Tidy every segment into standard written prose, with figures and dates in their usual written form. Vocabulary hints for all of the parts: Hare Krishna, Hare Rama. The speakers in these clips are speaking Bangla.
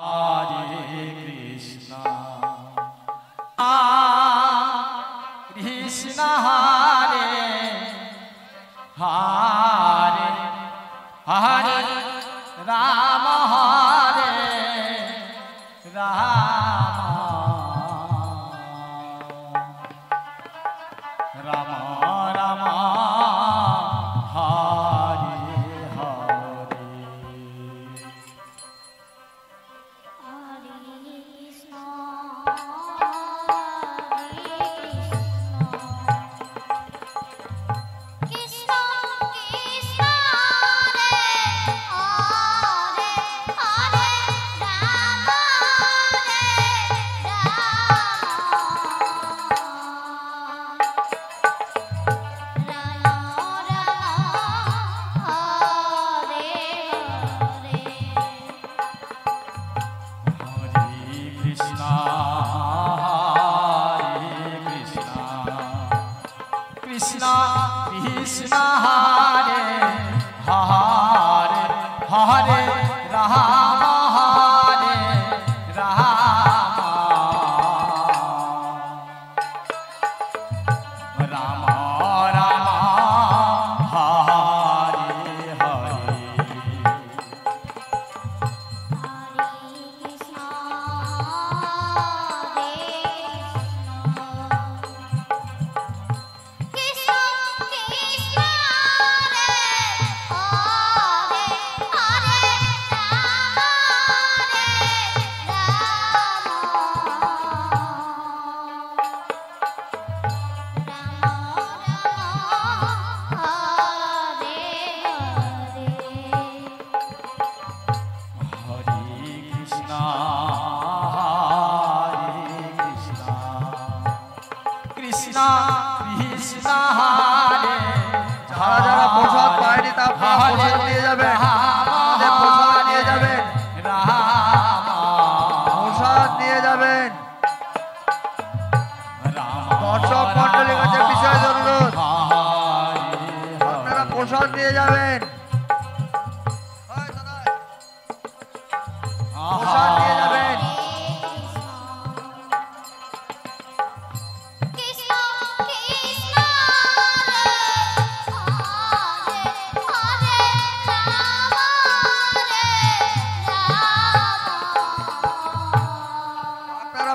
Hare Krishna, Hare Krishna, Hare Hare, Hare Rama, Hare Rama, Rama.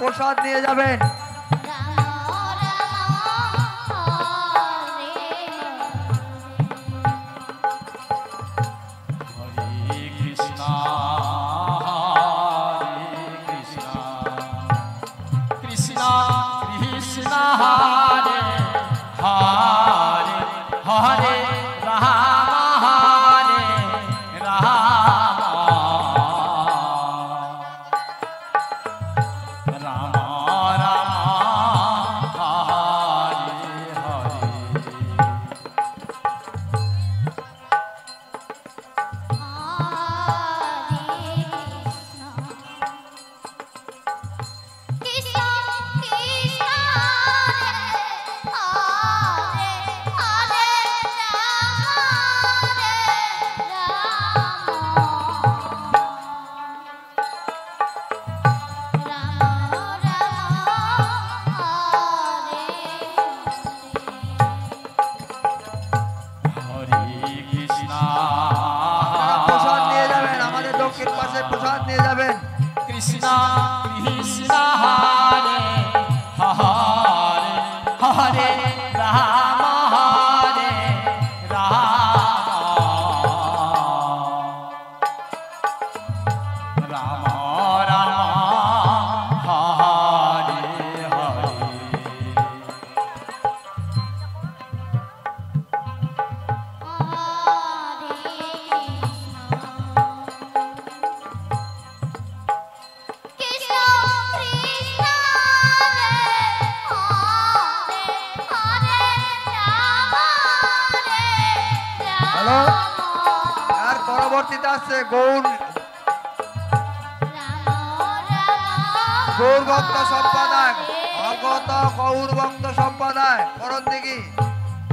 প্রসাদ নিয়ে যাবেন।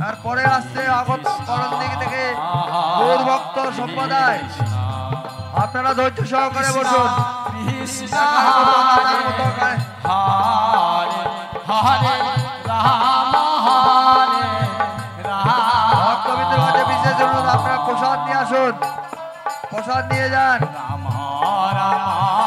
তারপরে আসছে আগত করণ দিঘি থেকে গৌর ভক্ত সম্প্রদায়। আপনারা ধৈর্য সহকারে বসুন। হরে হরে রাম হরে রাম। কবিদের মাঝে বিশেষ অনুরোধ, আপনারা প্রসাদ নিয়ে আসুন, প্রসাদ নিয়ে যান। Ram Ram Hare Hare.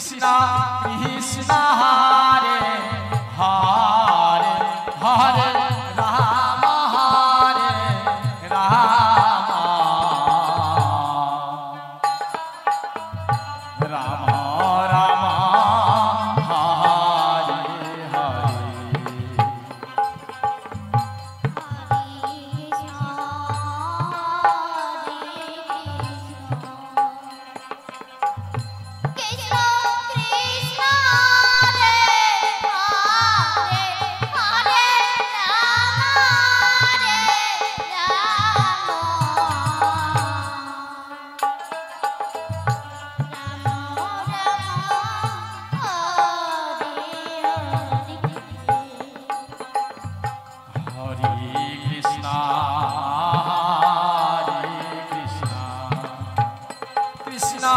Krishna Krishna Hare Hare Hare Rama Hare Rama Rama Rama Hare Hare Krishna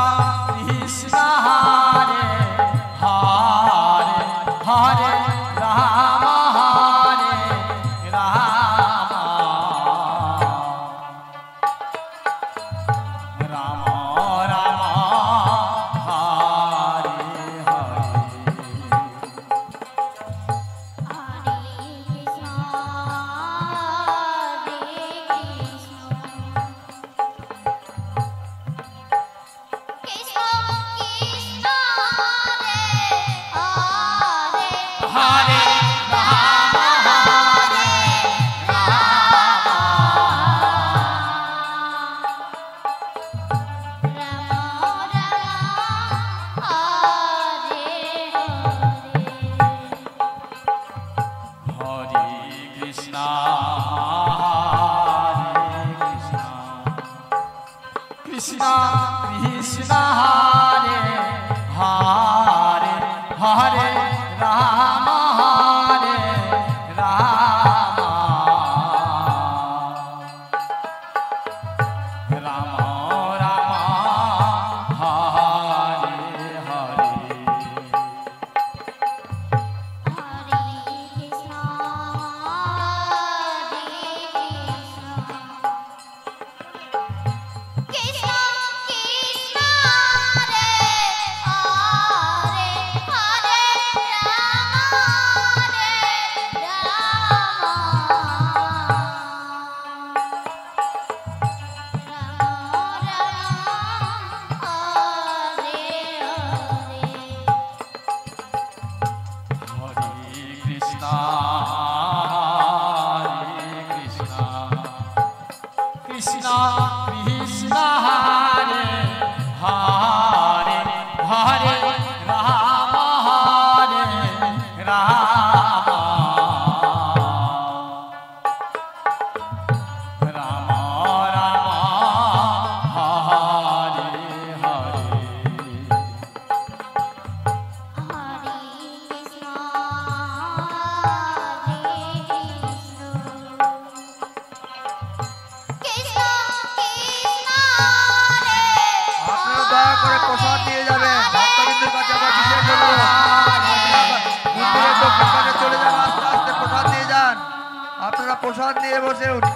প্রসাদ নিয়ে বসে উঠি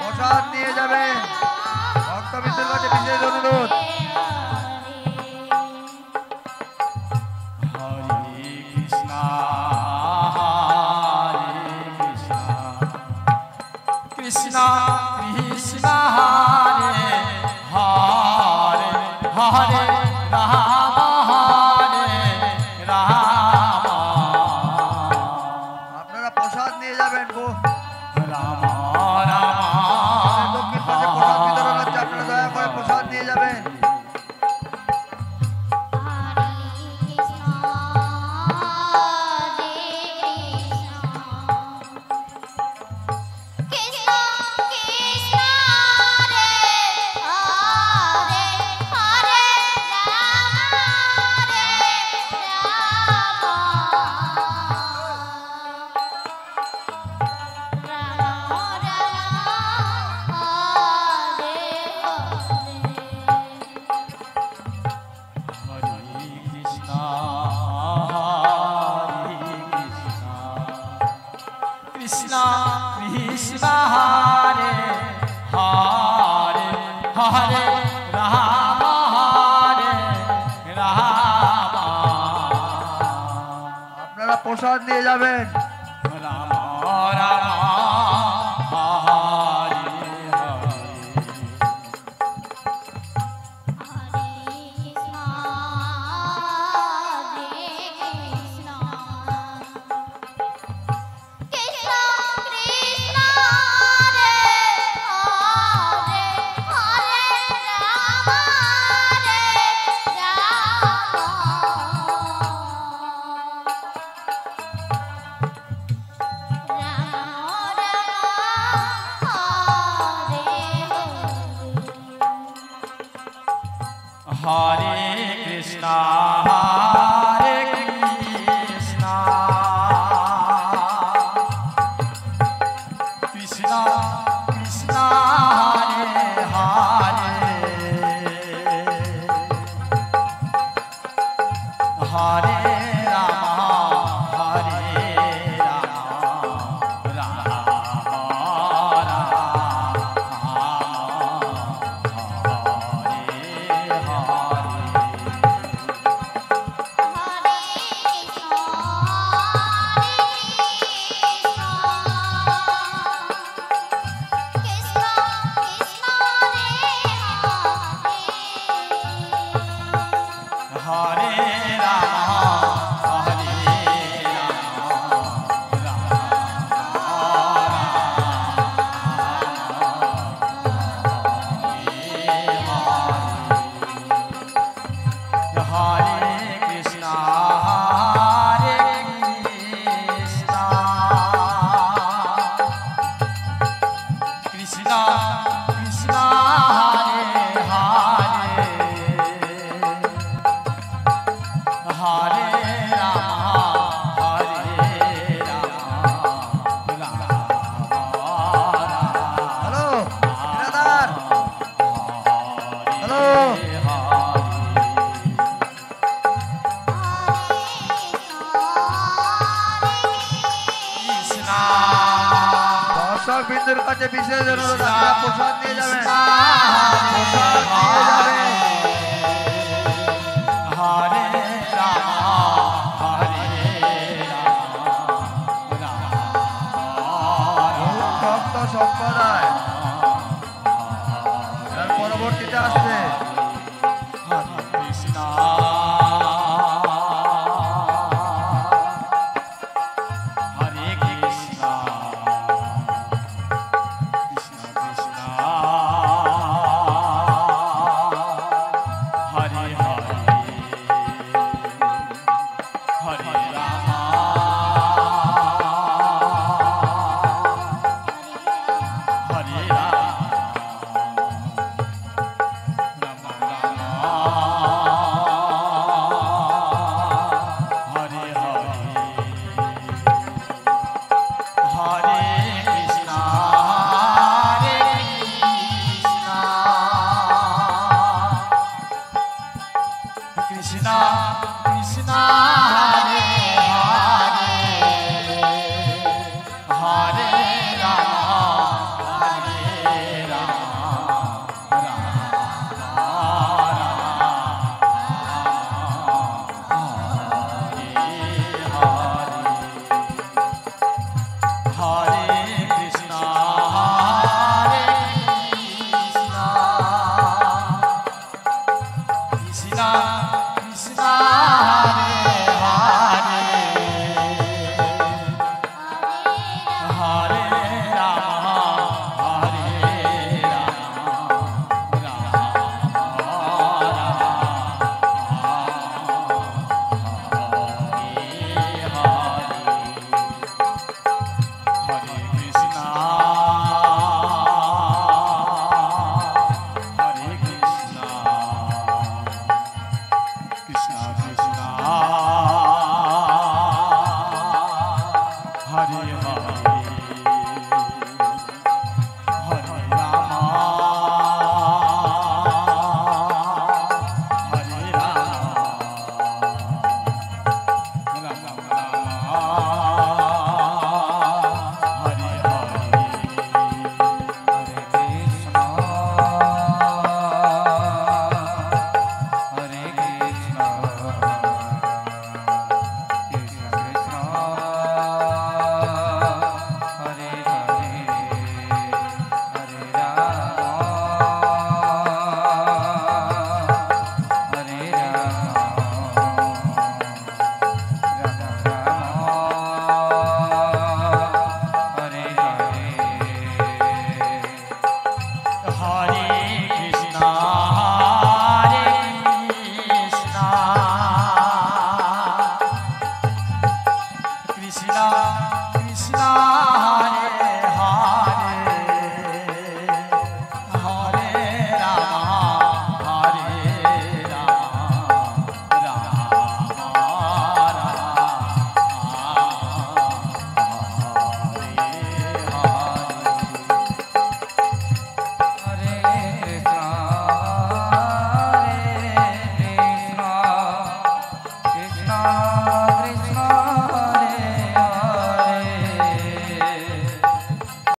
প্রসাদ নিয়ে যাবেন ভক্তবৃন্দের কাছে বিশেষ অনুরোধ Rama Rama Hare Krishna. প্রসাদ নিয়ে যাবেন। Hare Krishna, Hare Krishna, Krishna Krishna, Hare Hare, Hare Rama, Hare Rama, Rama বিন্দুর কাছে বিশেষ অনুরোধ, আপনারা প্রসাদ নিয়ে যাবেন, প্রসাদ নিয়ে যাবেন। হরে রাম হরে রাম, ভক্ত সম্প্রদায় তার পরবর্তীতে আসবে। Krishna, Krishna, Hare Hare.